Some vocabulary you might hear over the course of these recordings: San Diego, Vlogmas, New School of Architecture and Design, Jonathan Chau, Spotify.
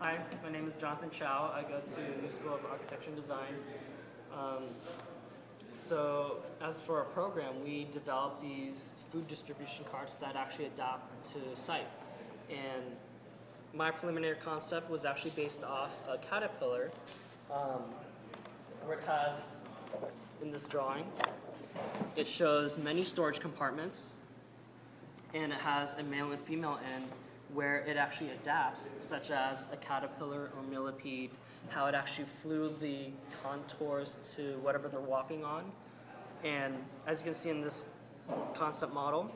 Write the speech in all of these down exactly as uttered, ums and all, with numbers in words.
Hi, my name is Jonathan Chau. I go to New School of Architecture and Design. Um, so as for our program, we develop these food distribution carts that actually adapt to site. And my preliminary concept was actually based off a caterpillar, um, where it has, in this drawing, it shows many storage compartments, and it has a male and female end, where it actually adapts, such as a caterpillar or millipede, how it actually flew the contours to whatever they're walking on. And as you can see in this concept model,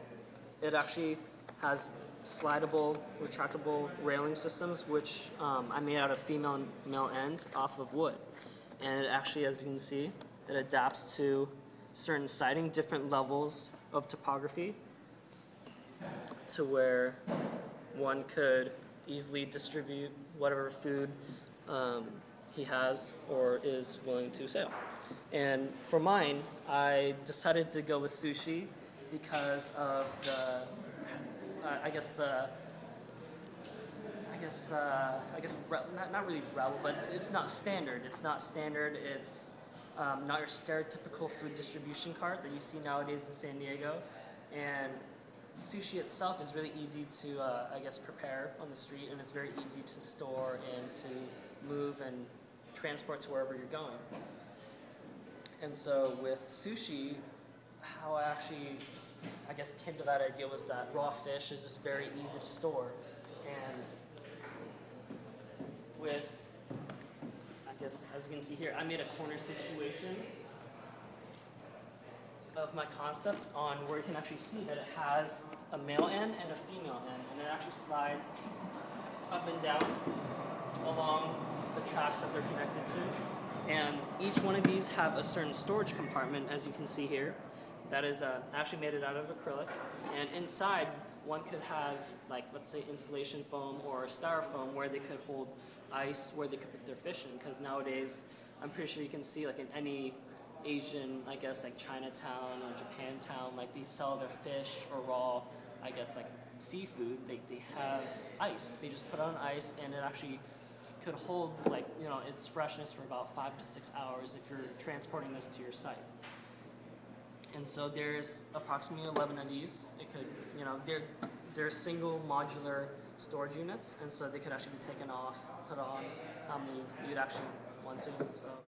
it actually has slidable, retractable railing systems, which um, I made out of female and male ends off of wood. And it actually, as you can see, it adapts to certain siding, different levels of topography, to where one could easily distribute whatever food um, he has or is willing to sell. And for mine, I decided to go with sushi because of the, uh, I guess the, I guess, uh, I guess not, not really rebel, but it's, it's not standard. It's not standard. It's um, not your stereotypical food distribution cart that you see nowadays in San Diego. And sushi itself is really easy to, uh, I guess, prepare on the street, and it's very easy to store and to move and transport to wherever you're going. And so with sushi, how I actually, I guess, came to that idea was that raw fish is just very easy to store. And with, I guess, as you can see here, I made a corner situation of my concept on where you can actually see that it has a male end and a female end, and it actually slides up and down along the tracks that they're connected to. And each one of these have a certain storage compartment, as you can see here, that is uh, actually made it out of acrylic. And inside, one could have, like, let's say insulation foam or styrofoam, where they could hold ice, where they could put their fish in, because nowadays, I'm pretty sure you can see, like, in any Asian, I guess, like Chinatown or Japantown, like they sell their fish or raw, I guess, like seafood. They, they have ice. They just put on ice, and it actually could hold, like, you know, its freshness for about five to six hours if you're transporting this to your site. And so there's approximately eleven of these. It could, you know, they're, they're single modular storage units, and so they could actually be taken off, put on how many you'd actually want to. So.